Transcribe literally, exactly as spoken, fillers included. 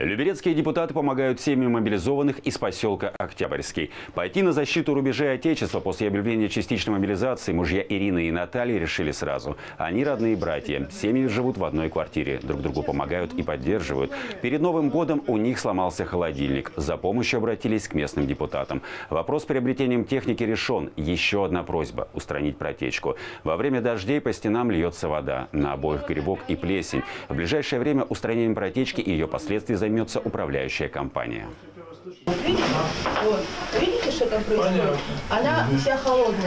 Люберецкие депутаты помогают семьям мобилизованных из поселка Октябрьский. Пойти на защиту рубежей Отечества после объявления частичной мобилизации мужья Ирины и Натальи решили сразу. Они родные братья. Семьи живут в одной квартире. Друг другу помогают и поддерживают. Перед Новым годом у них сломался холодильник. За помощью обратились к местным депутатам. Вопрос с приобретением техники решен. Еще одна просьба – устранить протечку. Во время дождей по стенам льется вода. На обоих грибок и плесень. В ближайшее время устранением протечки и ее последствий за займется управляющая компания. Видите, вот. Видите, что там происходит? Понятно. Она вся холодная.